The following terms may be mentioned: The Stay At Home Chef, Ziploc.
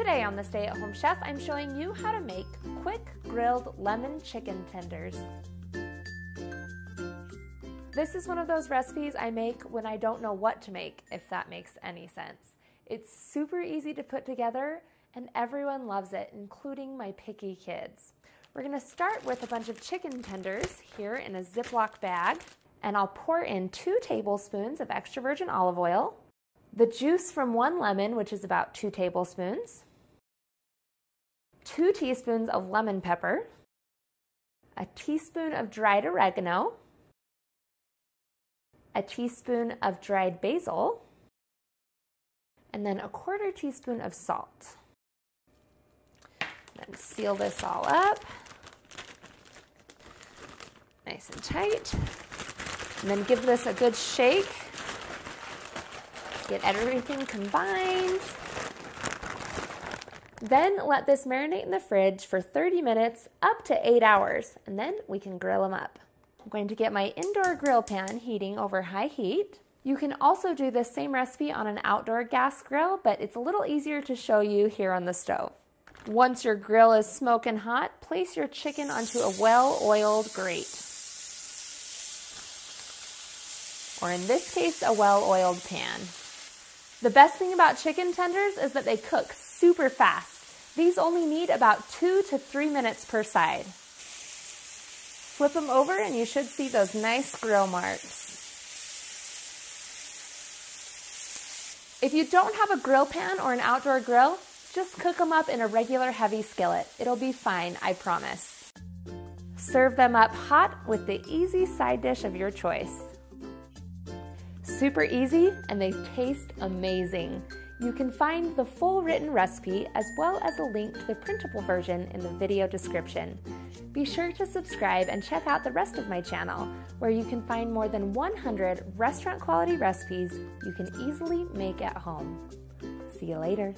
Today on The Stay At Home Chef, I'm showing you how to make quick grilled lemon chicken tenders. This is one of those recipes I make when I don't know what to make, if that makes any sense. It's super easy to put together and everyone loves it, including my picky kids. We're gonna start with a bunch of chicken tenders here in a Ziploc bag, and I'll pour in 2 tablespoons of extra virgin olive oil, the juice from 1 lemon, which is about 2 tablespoons, 2 teaspoons of lemon pepper, a teaspoon of dried oregano, a teaspoon of dried basil, and then 1/4 teaspoon of salt. And seal this all up nice and tight, and then give this a good shake. Get everything combined. Then let this marinate in the fridge for 30 minutes up to 8 hours, and then we can grill them up. I'm going to get my indoor grill pan heating over high heat. You can also do this same recipe on an outdoor gas grill, but it's a little easier to show you here on the stove. Once your grill is smoking hot, place your chicken onto a well-oiled grate, or in this case, a well-oiled pan. The best thing about chicken tenders is that they cook super fast. These only need about 2 to 3 minutes per side. Flip them over and you should see those nice grill marks. If you don't have a grill pan or an outdoor grill, just cook them up in a regular heavy skillet. It'll be fine, I promise. Serve them up hot with the easy side dish of your choice. Super easy, and they taste amazing. You can find the full written recipe as well as a link to the printable version in the video description. Be sure to subscribe and check out the rest of my channel, where you can find more than 100 restaurant quality recipes you can easily make at home. See you later.